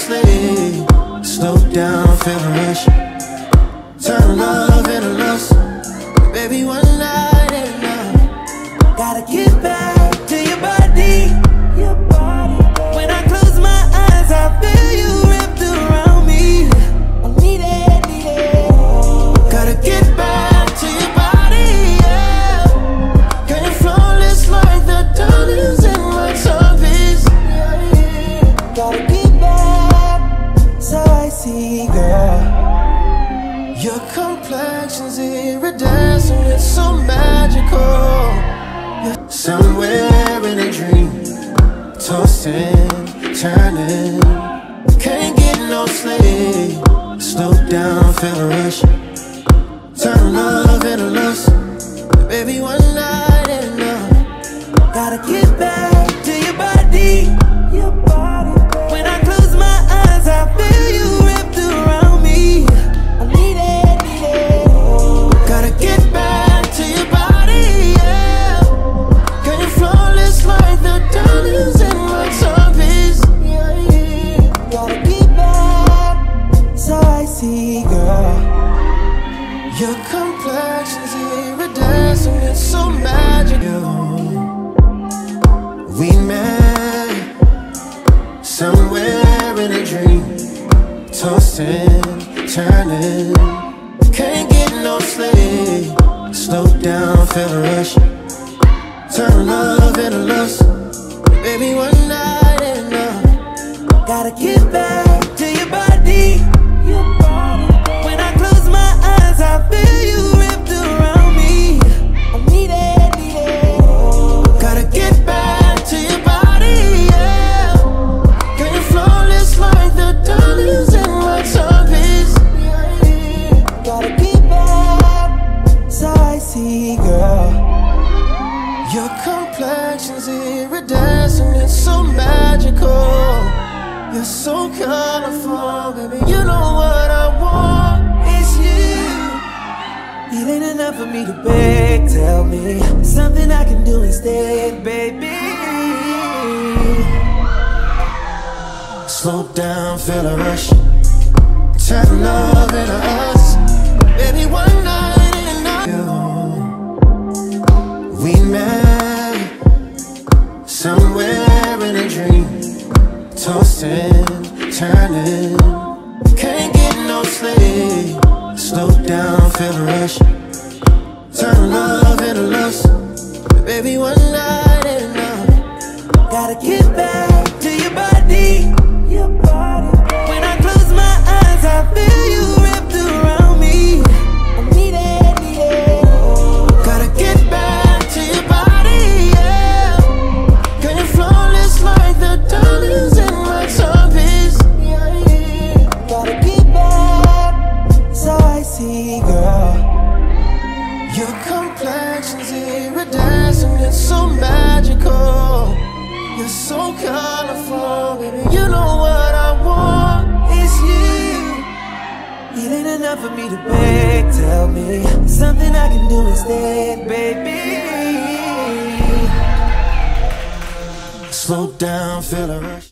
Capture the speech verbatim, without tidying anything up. slim. Slow down, feel the rush. Turn love into lust. Baby, one night ain't enough. Gotta get back to your body. Your body. When I close my eyes, I feel you wrapped around me. I need it, need it. Gotta get back to your body, yeah. Can't flawless like the darlings in my service, yeah, yeah. Gotta get back, so I see, girl. Your complexion's iridescent, it's so magical. You're somewhere in a dream, tossing, turning. Can't get no sleep. Slow down, feel the rush. Turn love into lust. Baby, one night ain't enough. Gotta get back to your body. Your body. When I close my eyes, I feel you. Your complexion's iridescent, it's so magical. We met somewhere in a dream, tossing, turning. Can't get no sleep. Slow down, feel the rush. Turn love into lust. Baby, one night ain't enough. Gotta get back to your body. I feel you wrapped around me. I need it, need it. Gotta get back to your body, yeah. Getting flawless like the diamonds in my service, yeah, yeah. Gotta get back, so I see, girl. Your complexion's iridescent, it's so magical. You're so colorful, baby, you know what I want. It ain't enough for me to beg, tell me something I can do instead, baby. Slow down, feel the rush. Turn love into us. Baby, one night and night. We met somewhere in a dream, tossing, turning. Can't get no sleep. Slow down, feel the rush. Turn love into lust. Baby, one night ain't enough. Gotta get back to your body. Your body. When I close my eyes, I feel you wrapped around me. I need it, need it. Gotta get back to your body, yeah. Getting flawless like the diamonds in my service, yeah, yeah. Gotta get back, so I see, girl. Your complexion's iridescent, it's so magical. You're so colorful, baby, you know what I want. It's you. It ain't enough for me to beg, tell me something I can do instead, baby. Slow down, feel the rush.